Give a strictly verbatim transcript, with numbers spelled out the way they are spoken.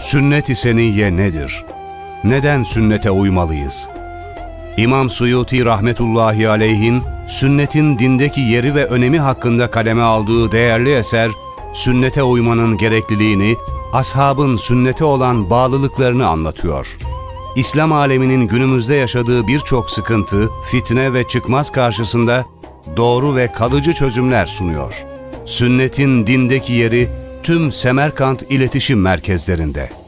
Sünnet-i Seniyye nedir? Neden sünnete uymalıyız? İmam Süyûtî rahmetullahi aleyhin, sünnetin dindeki yeri ve önemi hakkında kaleme aldığı değerli eser, sünnete uymanın gerekliliğini, ashabın sünnete olan bağlılıklarını anlatıyor. İslam aleminin günümüzde yaşadığı birçok sıkıntı, fitne ve çıkmaz karşısında doğru ve kalıcı çözümler sunuyor. Sünnetin dindeki yeri tüm Semerkant iletişim merkezlerinde.